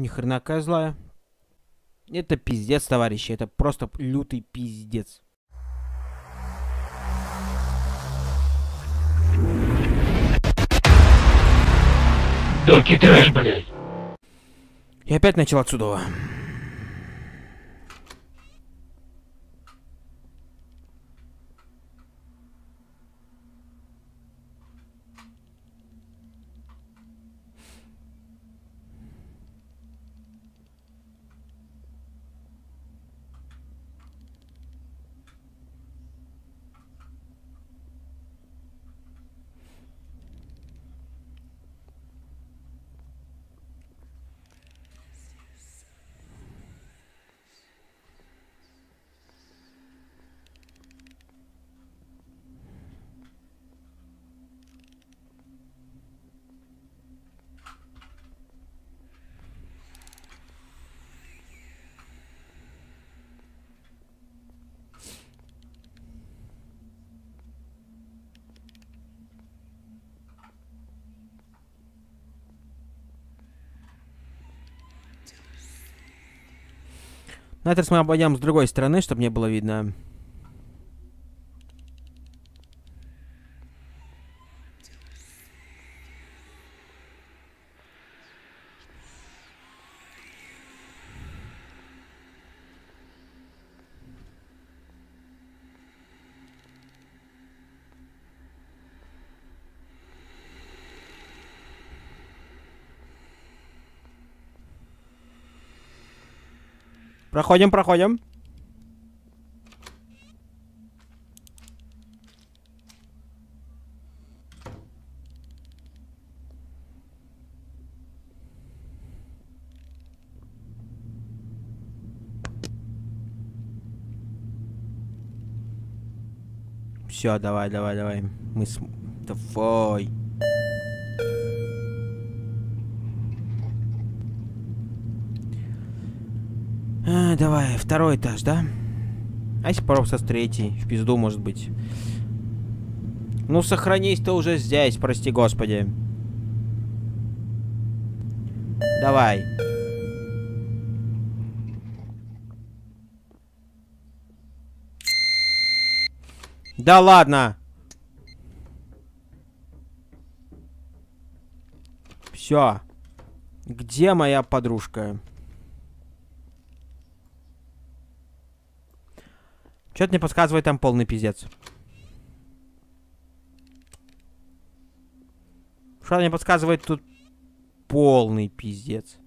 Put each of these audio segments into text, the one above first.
Ни хрена козла. Это пиздец, товарищи. Это просто лютый пиздец. Доки Трэш, блядь. И опять начал отсюда. На этот раз мы обойдем с другой стороны, чтобы не было видно. Проходим, проходим. Все, давай, давай, давай. Давай. Давай, второй этаж, да? А если попробовать с третьей? В пизду, может быть. Ну, сохранись ты уже здесь, прости господи. Давай. Да ладно! Все. Где моя подружка? Чё-то мне подсказывает, там полный пиздец. Что-то мне подсказывает, тут полный пиздец.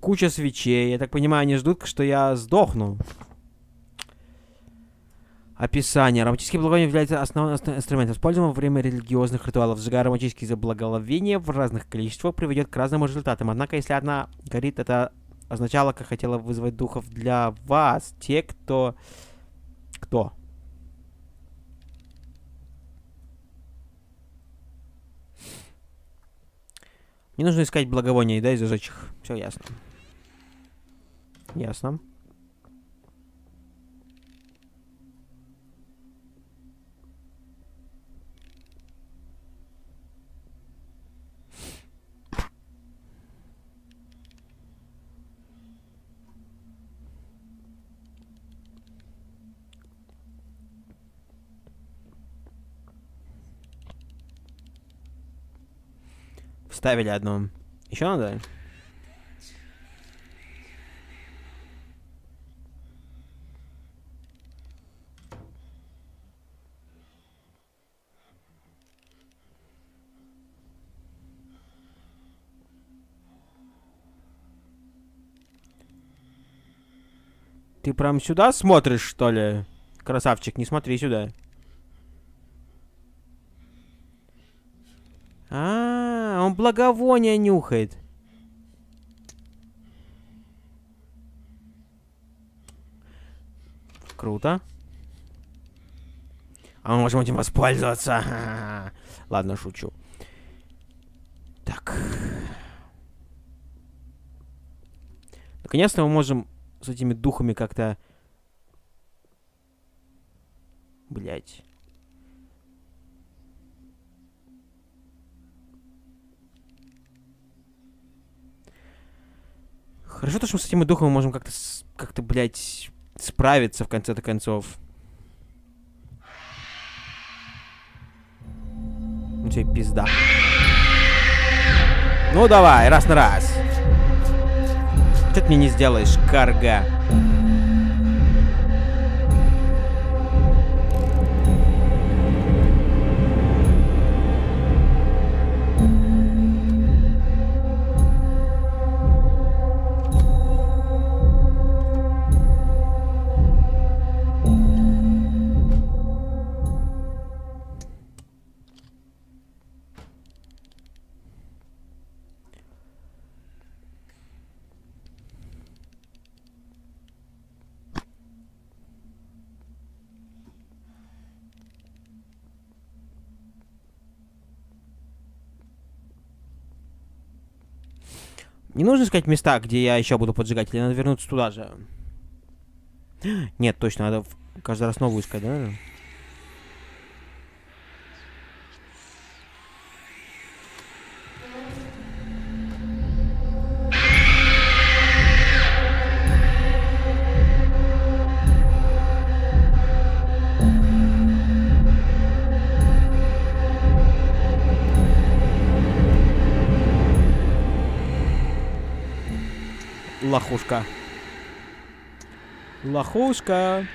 Куча свечей. Я так понимаю, они ждут, что я сдохну. Описание. Ароматические благовония являются основным инструментом, используемым во время религиозных ритуалов. Сжигая ароматические заблаговония в разных количествах приведет к разным результатам. Однако, если одна горит, это означало, как хотела вызвать духов для вас, те, кто... Кто? Не нужно искать благовония, да, и зажечь их. Все ясно. Ясно. Ставили одну. Еще надо? Ты прям сюда смотришь, что ли? Красавчик, не смотри сюда. Он благовония нюхает. Круто. А мы можем этим воспользоваться. Ладно, шучу. Так. Наконец-то мы можем с этими духами как-то... Блять. Хорошо, то, что мы с этим и духом можем как-то, блядь, справиться в конце-то концов. Ну тебе пизда. Ну давай, раз на раз. Что ты мне не сделаешь, карга? Не нужно искать места, где я еще буду поджигать, или надо вернуться туда же? Нет, точно, надо каждый раз новую искать, да? Лохушка. Лохушка.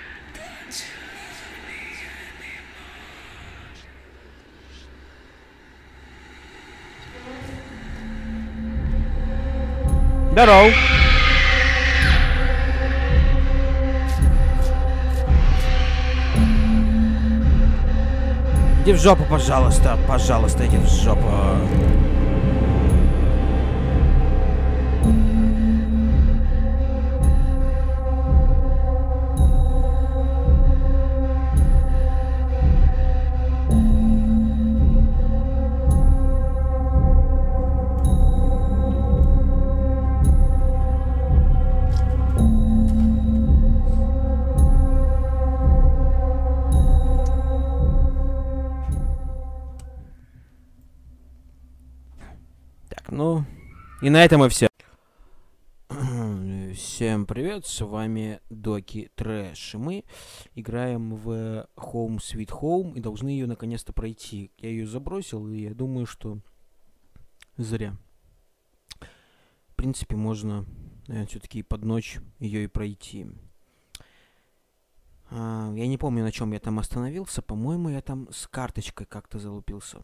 Здорово. Иди в жопу, пожалуйста. Пожалуйста, иди в жопу. И на этом и все. Всем привет, с вами Доки Трэш. Мы играем в Home Sweet Home и должны ее наконец-то пройти. Я ее забросил, и я думаю, что зря. В принципе, можно, наверное, все-таки под ночь ее и пройти. Я не помню, на чем я там остановился. По-моему, я там с карточкой как-то залупился.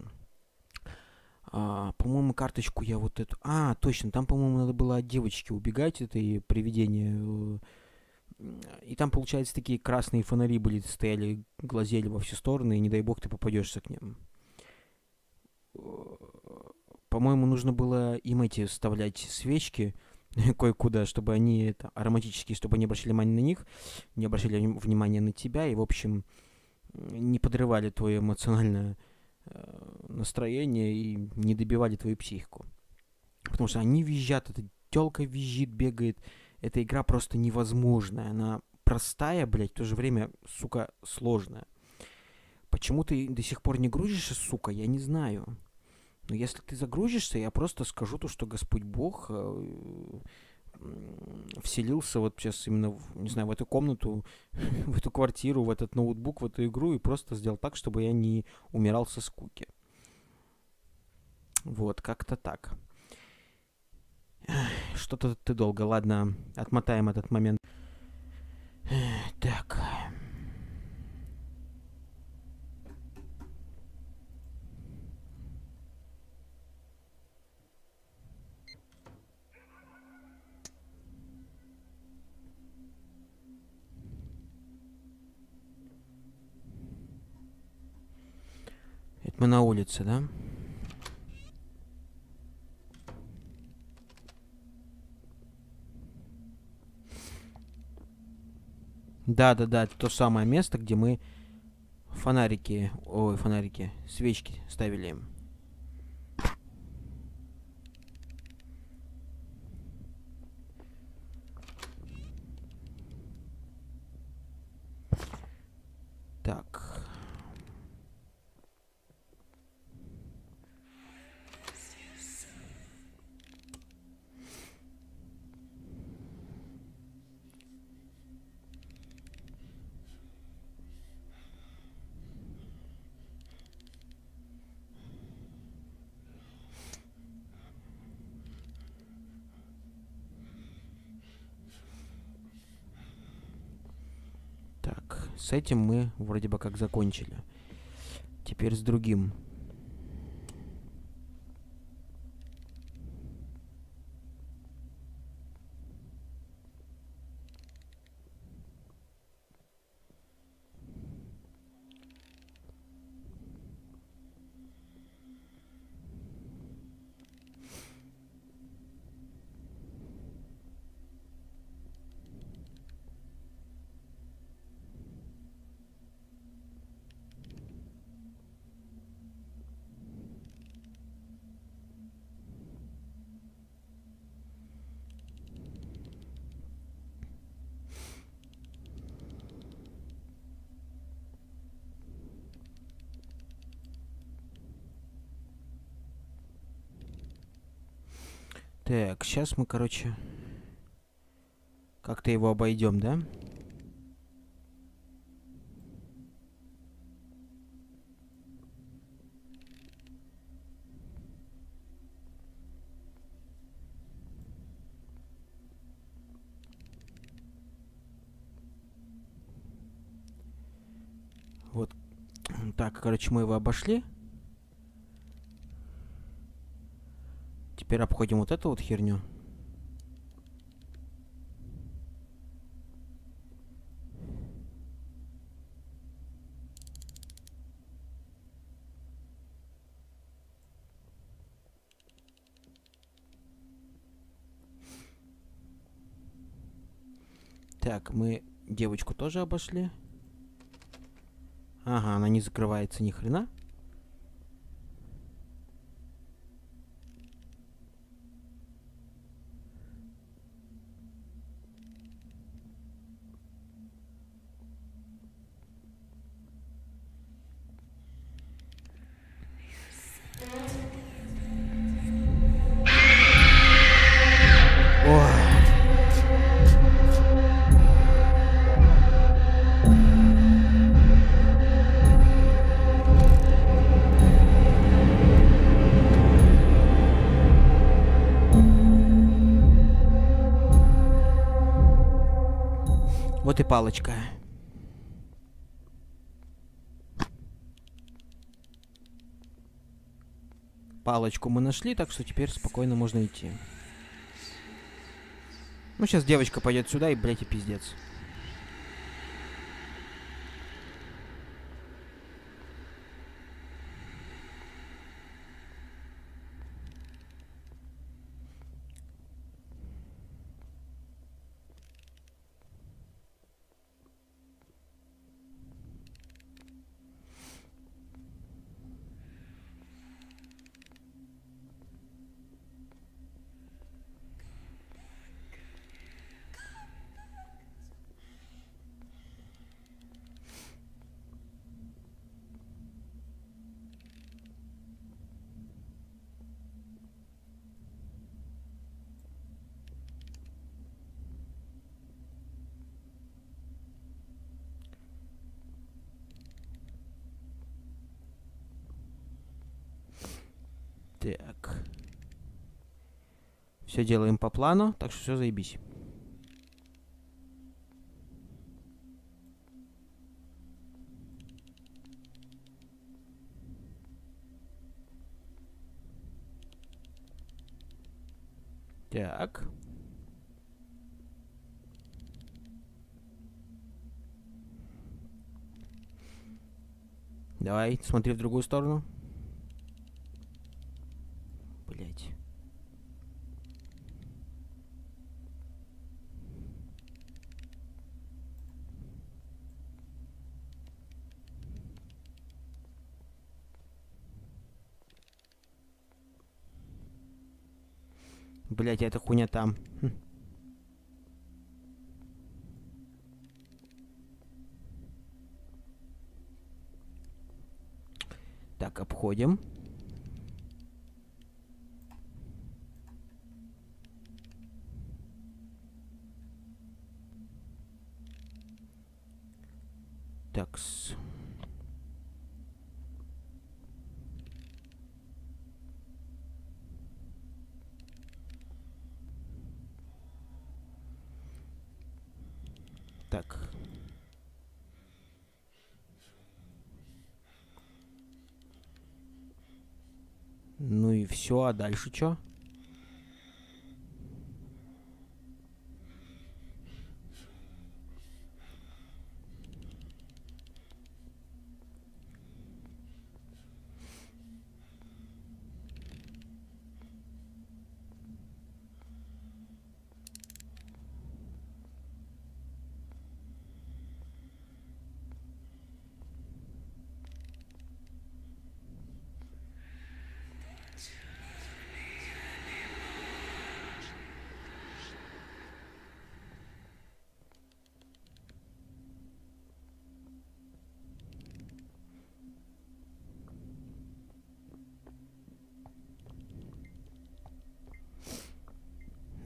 По-моему, карточку я вот эту... А, точно, там, по-моему, надо было от девочки убегать, это и привидение. И там, получается, такие красные фонари были, стояли, глазели во все стороны, и не дай бог ты попадешься к ним. По-моему, нужно было им эти вставлять свечки кое-куда, чтобы они, это, ароматические, чтобы они обращали внимание на них, не обращали внимания на тебя, и, в общем, не подрывали твое эмоциональное настроение и не добивали твою психику. Потому что они визжат, эта тёлка визжит, бегает. Эта игра просто невозможная. Она простая, блядь, в то же время, сука, сложная. Почему ты до сих пор не грузишься, сука, я не знаю. Но если ты загрузишься, я просто скажу то, что Господь Бог вселился вот сейчас именно, не знаю, в эту комнату, в эту квартиру, в этот ноутбук, в эту игру и просто сделал так, чтобы я не умирал со скуки. Вот, как-то так. Что-то ты долго. Ладно, отмотаем этот момент. Так. Мы на улице, да? Да, это то самое место, где мы фонарики, ой, фонарики, свечки ставили им. Так. С этим мы вроде бы как закончили. Теперь с другим. Так, сейчас мы, короче, как-то его обойдем, да? Вот так, короче, мы его обошли. Теперь обходим вот эту вот херню. Так, мы девочку тоже обошли. Ага, она не закрывается ни хрена. Вот и палочка. Палочку мы нашли, так что теперь спокойно можно идти. Ну, сейчас девочка пойдет сюда и, блядь, и пиздец. Так. Все делаем по плану, так что все заебись. Так. Давай, смотри в другую сторону. Блять, а эта хуйня там. Хм. Так, обходим. Такс. и все, а дальше что?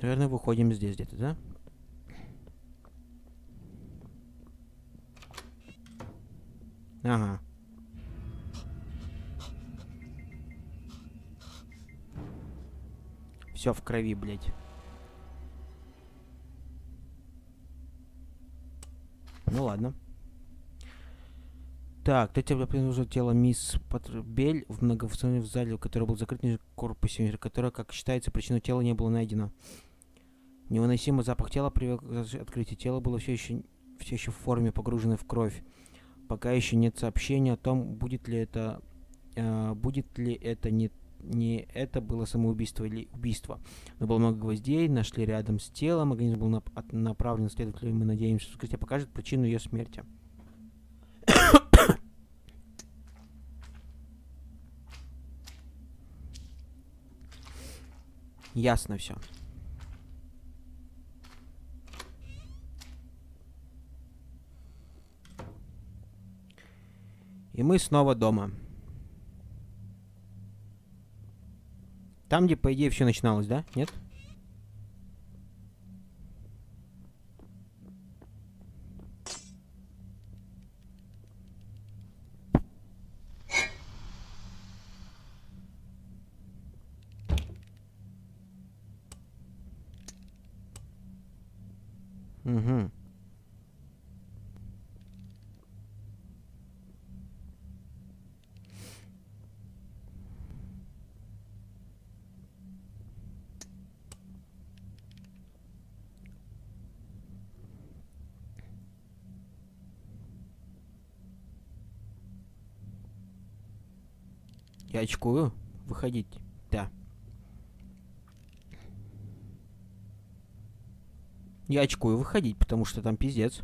Наверное, выходим здесь где-то, да? Ага. Все в крови, блядь. Ну ладно. Так, для тебя принадлежит тело мисс Патрубель в многофункциональном зале, который был закрыт в корпусе, которое, как считается, причиной тела не было найдено. Невыносимый запах тела привел к открытию. Тело было все еще в форме, погруженное в кровь. Пока еще нет сообщения о том, будет ли это было самоубийство или убийство. Но было много гвоздей, нашли рядом с телом, организм был направлен к следователю, и мы надеемся, что вскрытие покажет причину ее смерти. Ясно все. И мы снова дома. Там, где, по идее, все начиналось, да? Нет? Угу. Я очкую. Выходить. Да. Я очкую выходить, потому что там пиздец.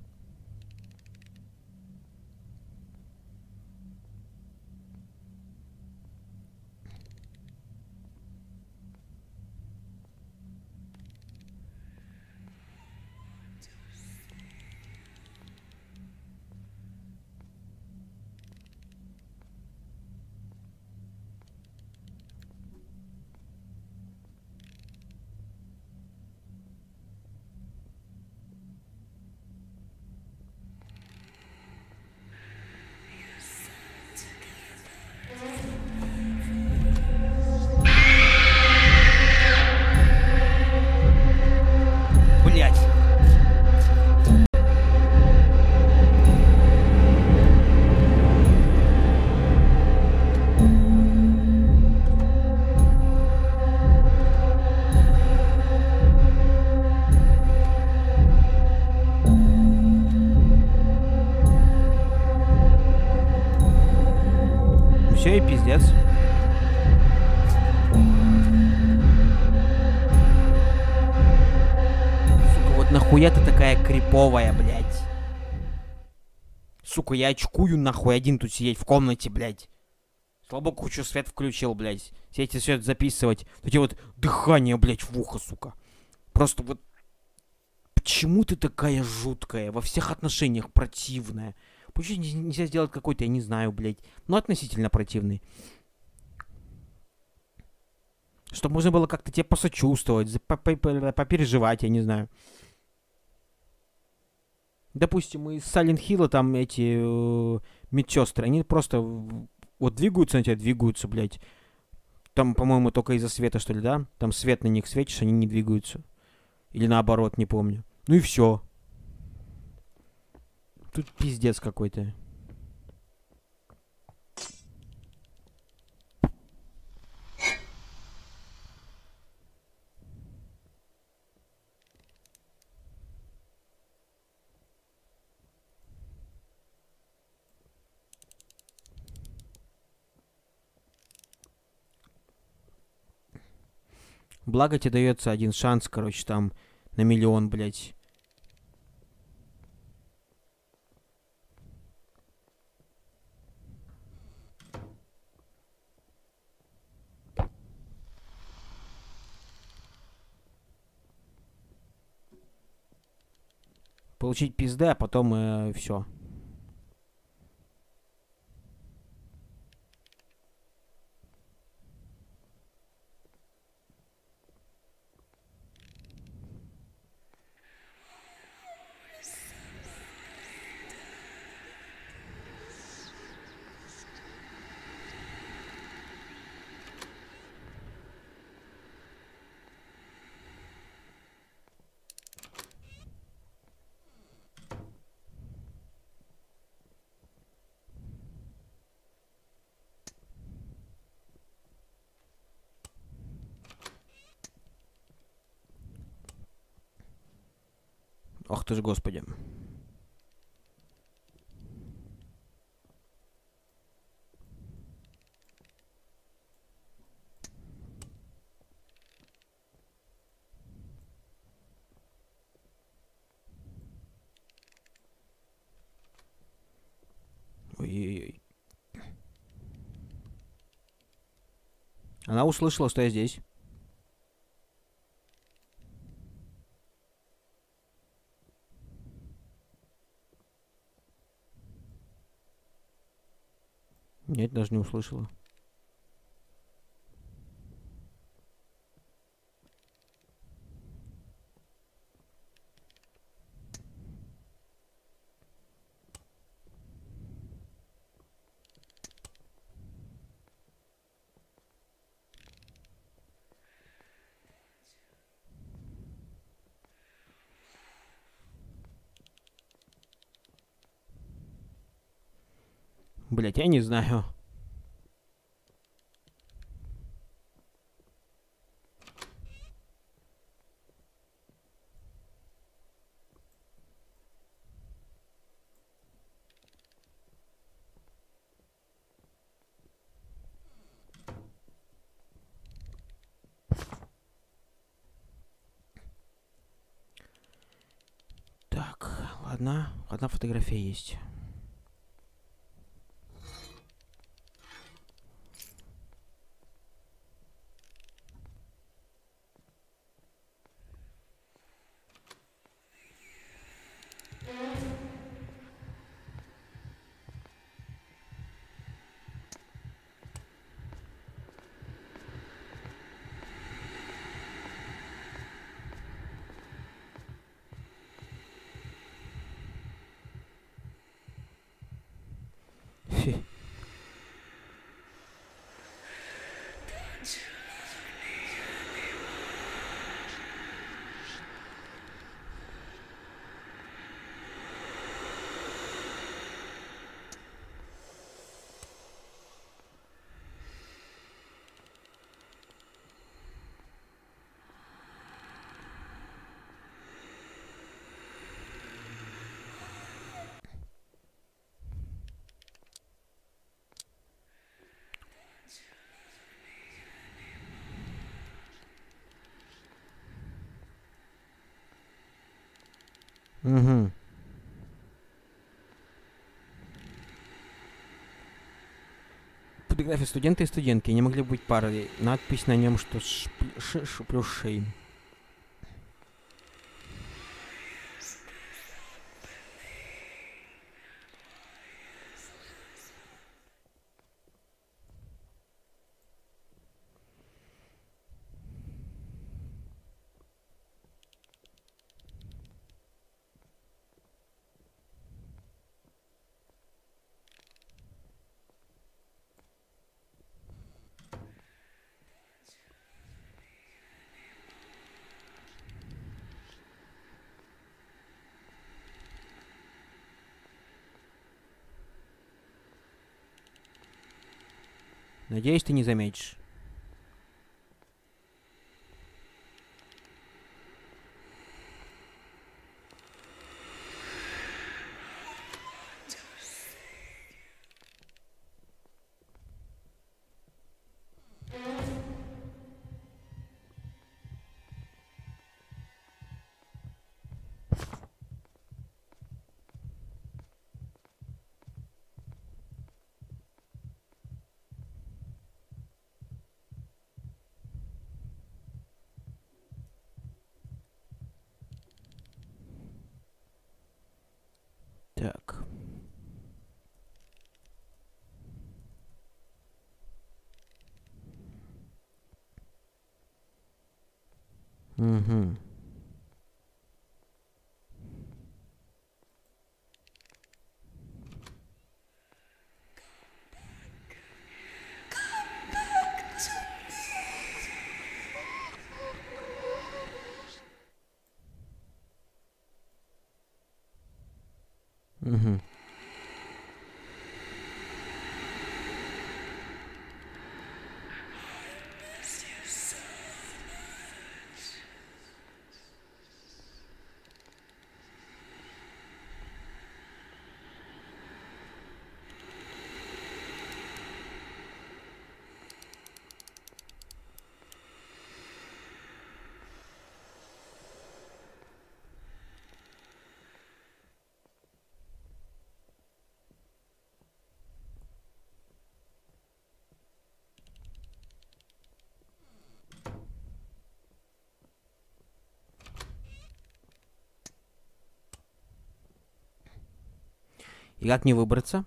Нахуя-то такая криповая, блядь. Сука, я очкую нахуй один тут сидеть в комнате, блядь. Слабо кучу свет включил, блядь. Все эти свет записывать. Такие вот дыхание, блядь, в ухо, сука. Просто вот... Почему ты такая жуткая? Во всех отношениях противная. Почему нельзя сделать какой-то, я не знаю, блядь. Но относительно противный. Чтобы можно было как-то тебе посочувствовать, попереживать, я не знаю. Допустим, из Silent Hill'а там эти медсестры, они просто вот двигаются на тебя, двигаются, блядь. Там, по-моему, только из-за света, что ли, да? Там свет на них светишь, они не двигаются. Или наоборот, не помню. Ну и все. Тут пиздец какой-то. Благо тебе дается один шанс, короче, там, на миллион, блядь. Получить пизды, а потом все. Ох ты ж, господи. Ой-ой-ой. Она услышала, что я здесь. Нет, даже не услышала. Блять, я не знаю. Так, ладно, одна фотография есть. Угу. Фотография студента и студентки. Не могли быть парой. Надпись на нем, что плюс шей. Надеюсь, ты не заметишь. И как не выбраться?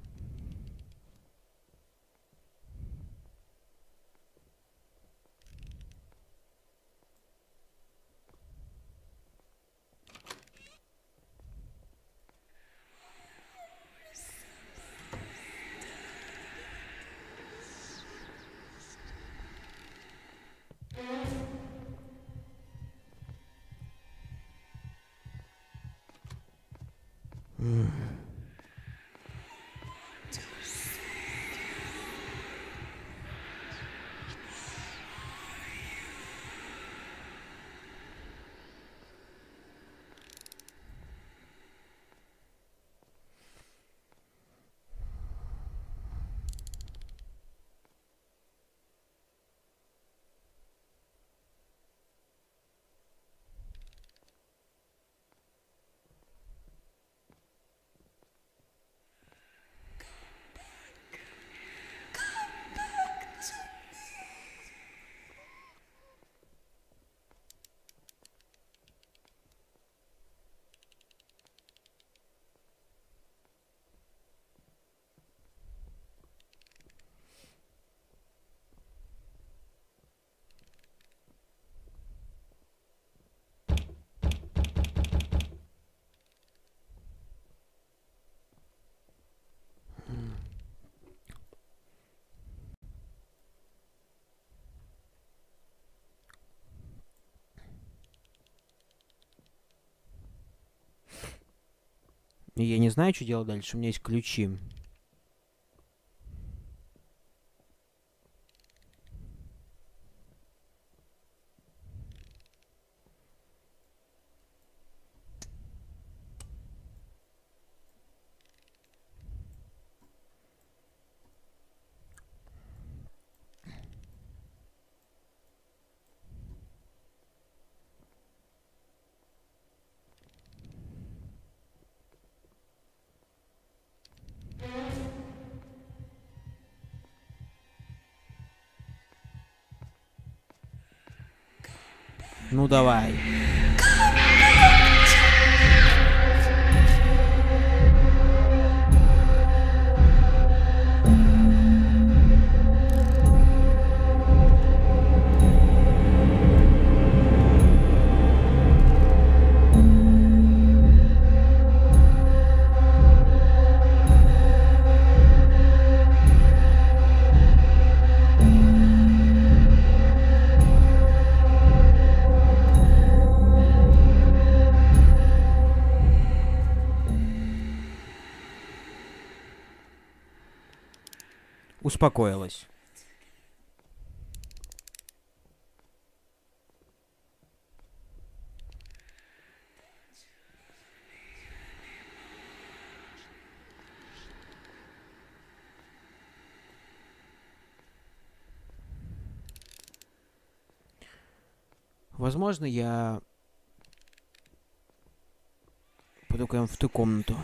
Я не знаю, что делать дальше. У меня есть ключи. Ну давай. Успокоилась. Возможно, я пойду к ним в ту комнату.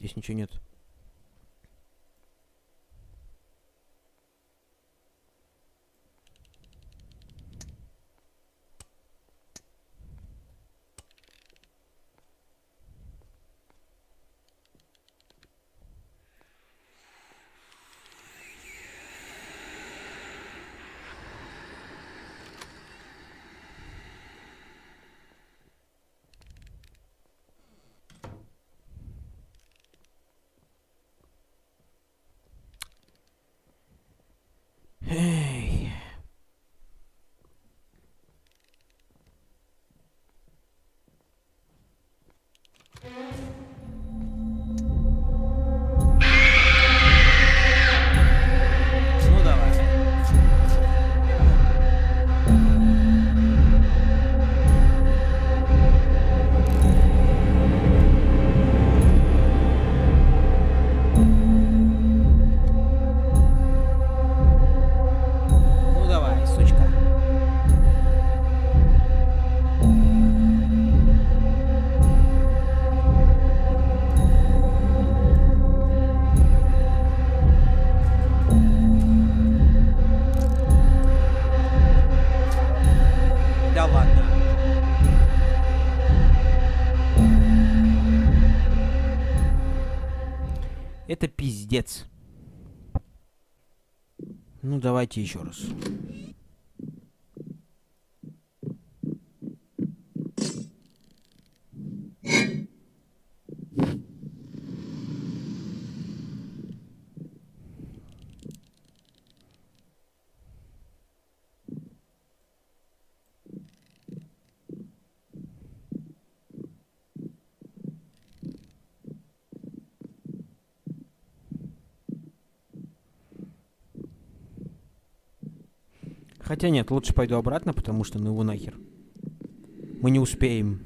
Здесь ничего нет. Это пиздец. Ну, давайте еще раз. Хотя нет, лучше пойду обратно, потому что ну его нахер. Мы не успеем.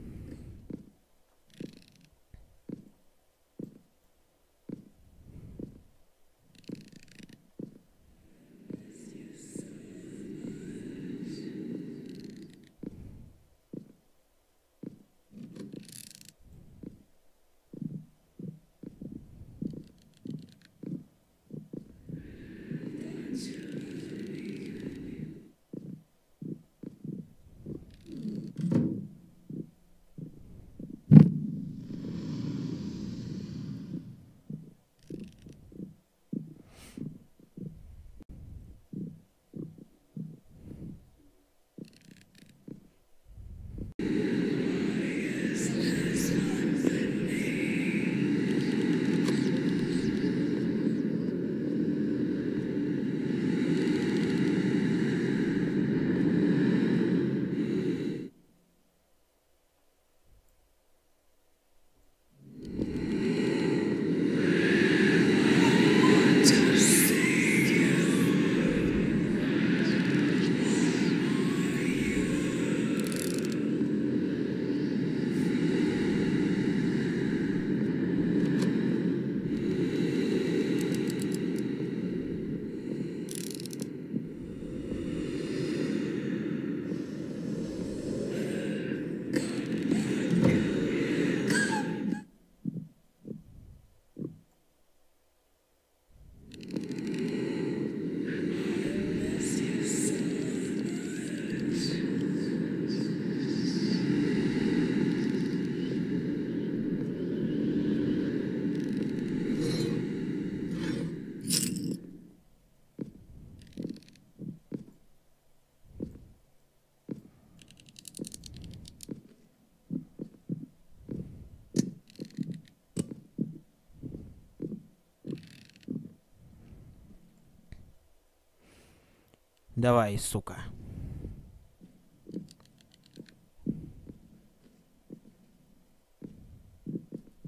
Давай, сука.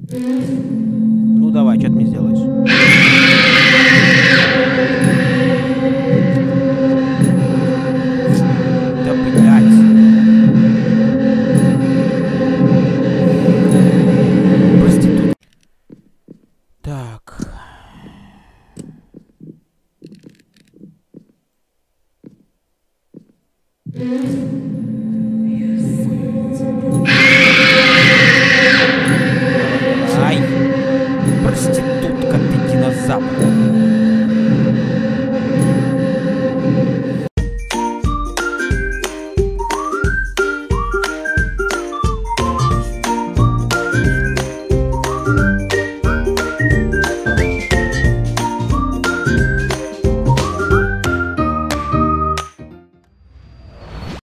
Ну давай, что ты мне сделаешь?